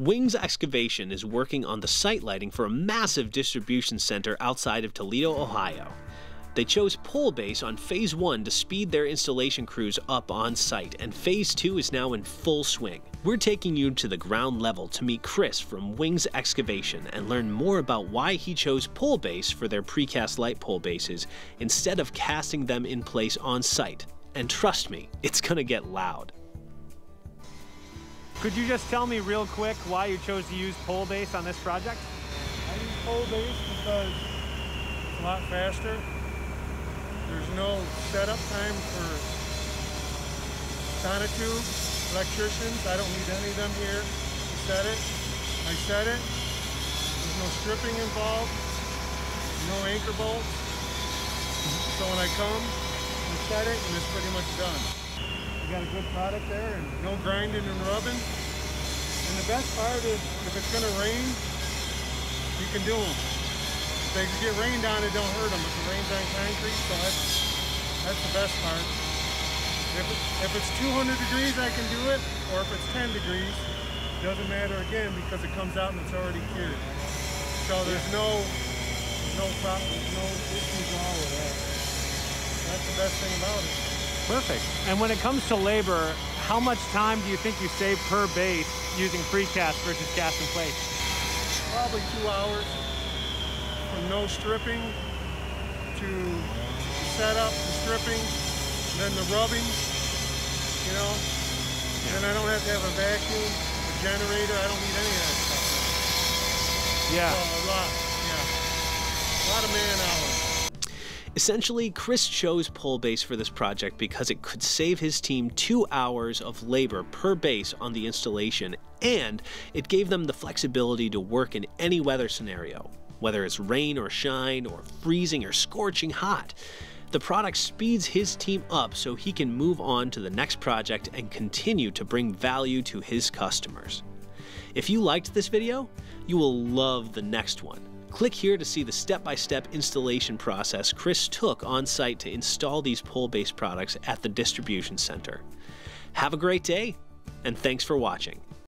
Wings Excavation is working on the site lighting for a massive distribution center outside of Toledo, Ohio. They chose pole base on phase 1 to speed their installation crews up on site, and phase 2 is now in full swing. We're taking you to the ground level to meet Chris from Wings Excavation and learn more about why he chose pole base for their precast light pole bases instead of casting them in place on site. And trust me, it's gonna get loud. Could you just tell me real quick why you chose to use pole base on this project? I use pole base because it's a lot faster. There's no setup time for sonotubes, electricians. I don't need any of them here to set it. I set it. There's no stripping involved, no anchor bolts. So when I come, I set it, and it's pretty much done. You got a good product there, and no grinding and rubbing. And the best part is, if it's going to rain, you can do them. They get rained on, it don't hurt them, but the rain's on concrete, so that's the best part. If it's 200 degrees, I can do it, or if it's 10 degrees, doesn't matter again, because it comes out and it's already cured. So there's no problems, no issues at all with that. That's the best thing about it. Perfect. And when it comes to labor, how much time do you think you save per base using precast versus cast in place? Probably 2 hours. From no stripping to setup, the stripping, then the rubbing, you know. Yeah. And I don't have to have a vacuum, a generator. I don't need any of that stuff. Yeah. So a lot of man hours. Essentially, Chris chose pole base for this project because it could save his team 2 hours of labor per base on the installation, and it gave them the flexibility to work in any weather scenario. Whether it's rain or shine or freezing or scorching hot, the product speeds his team up so he can move on to the next project and continue to bring value to his customers. If you liked this video, you will love the next one. Click here to see the step-by-step installation process Chris took on site to install these pole-based products at the distribution center. Have a great day, and thanks for watching.